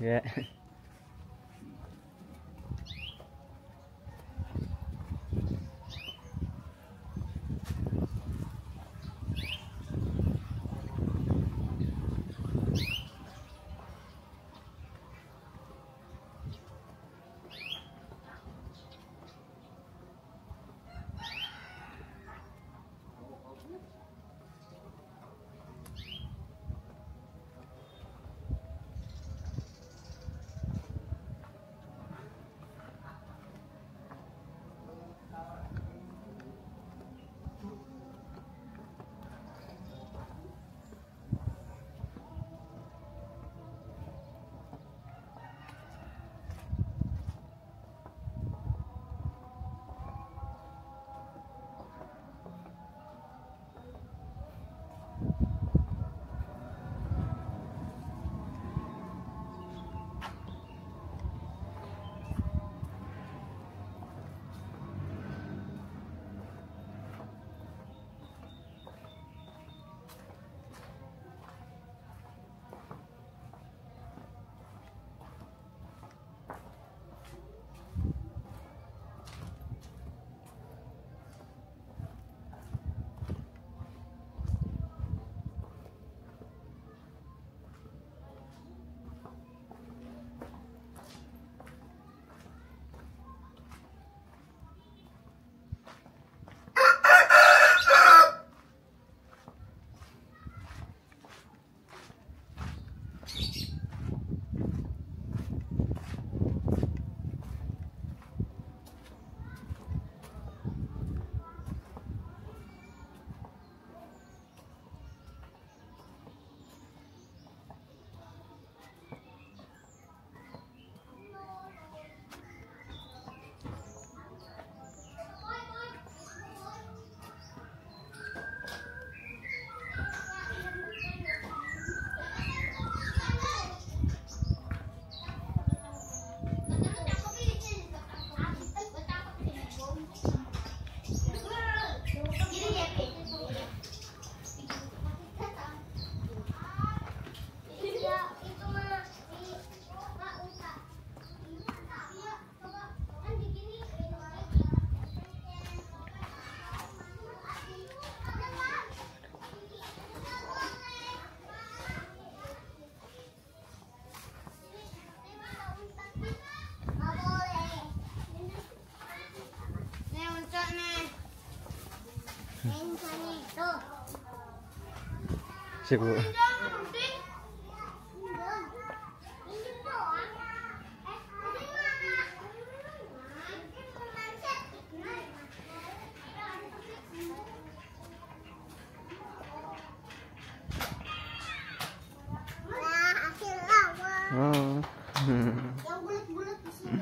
Yeah. Sibuk. Oh. Yang bulat-bulat di sini.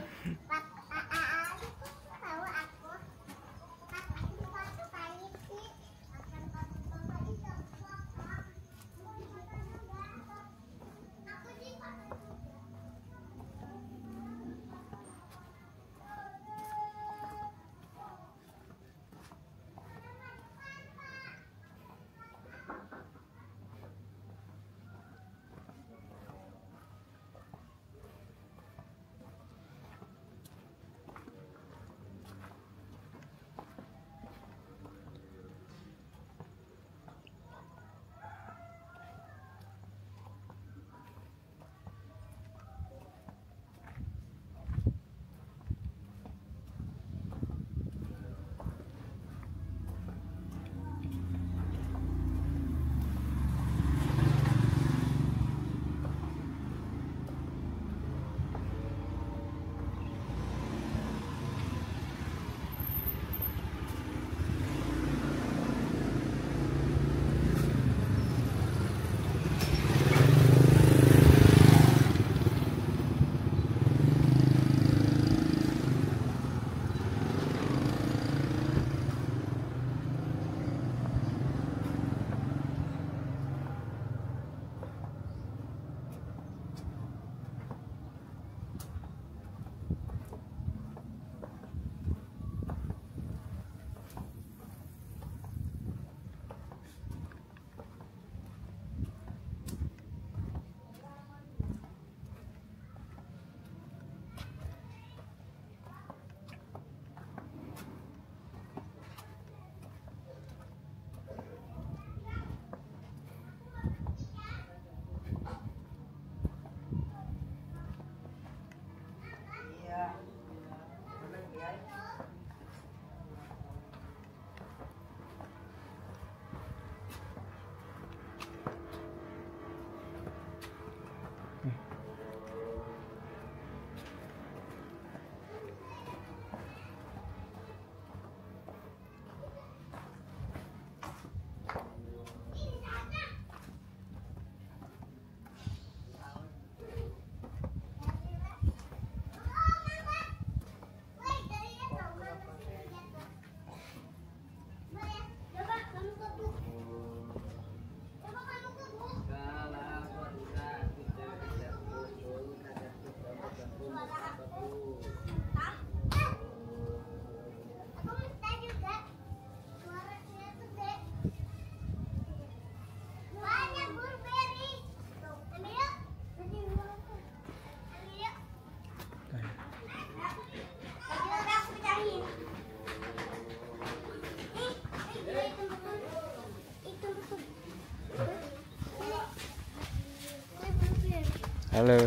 Halo.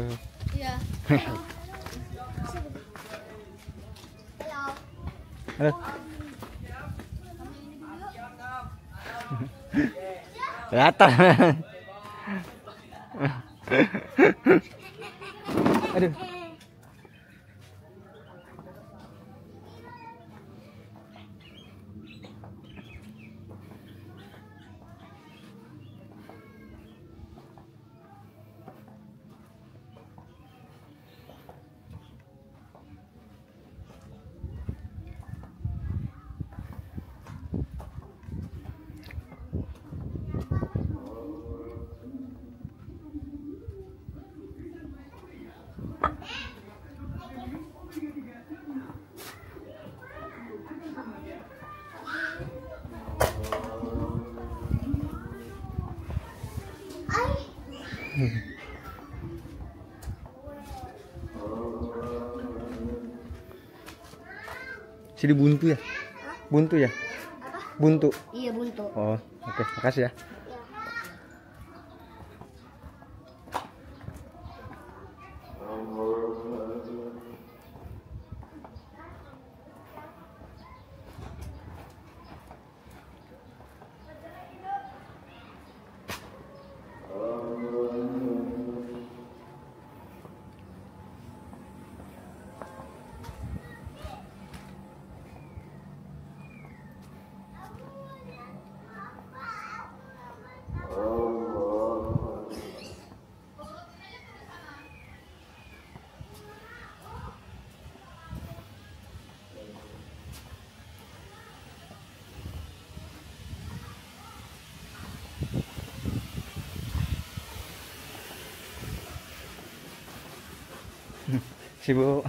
Iya. Halo. Kelihatan. Aduh. Sini buntu ya? Buntu ya? Buntu. Iya, buntu. Oh, oke, makasih ya. Si Bu.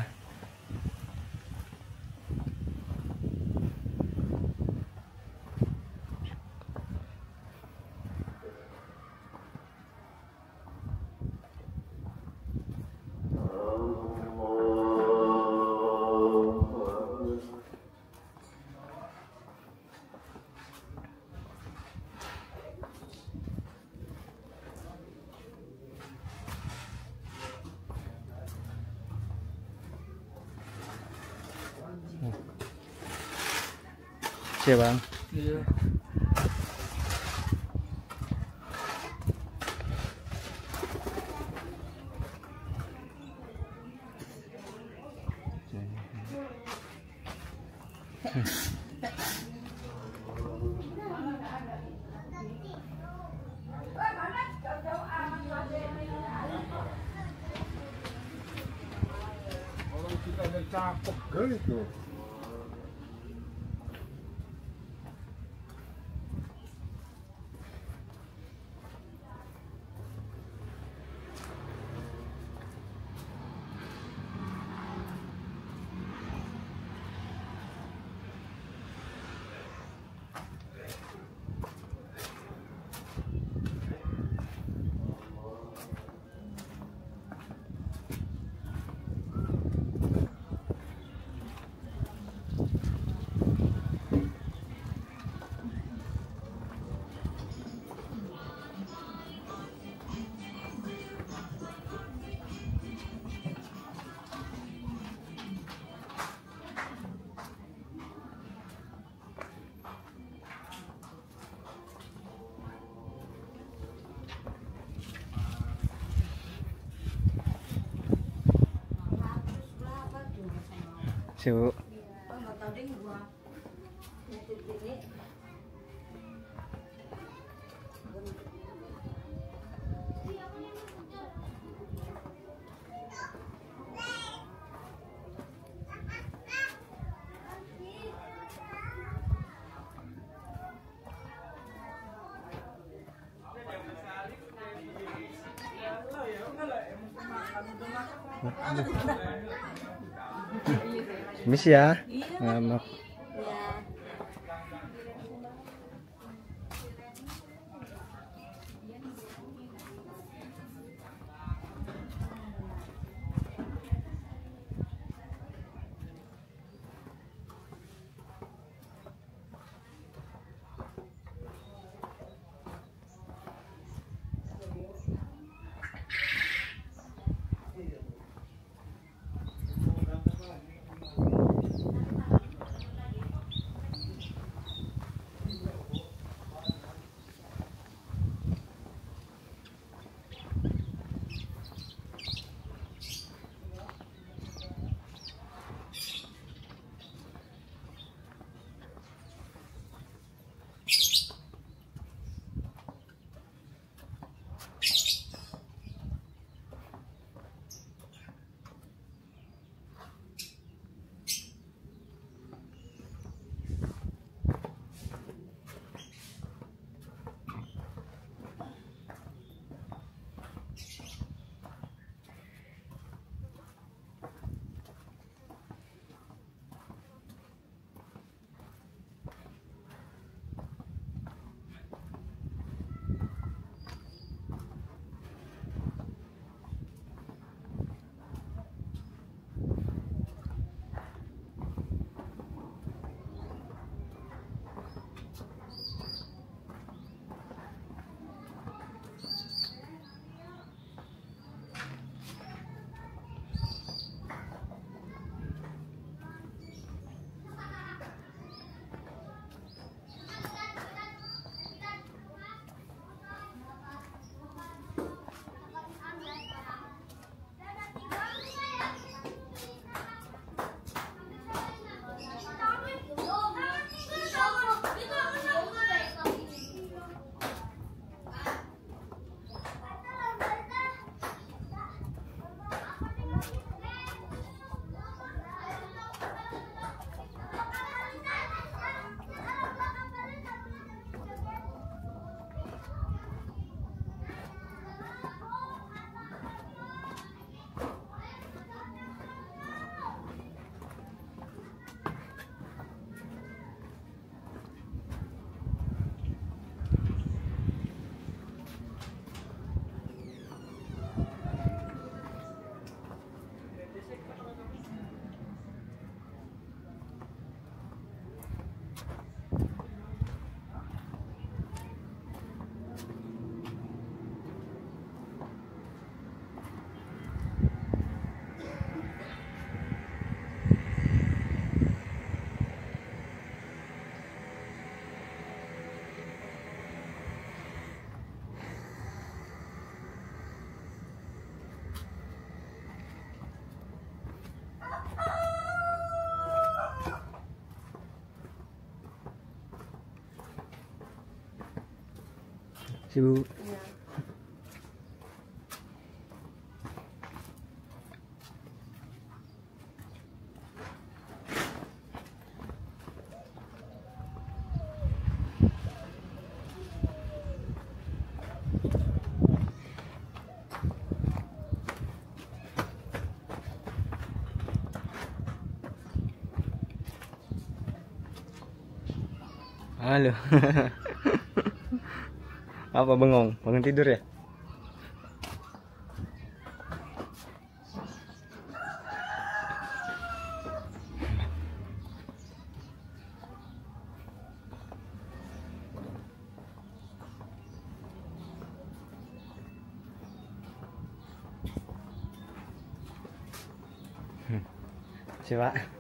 Oke Bang. Iya. Orang kita udah cakep gel itu. Cuk. Miss ya, maaf. sibuk. Iya. Halo. Apa bengong? Bangun tidur ya? Coba.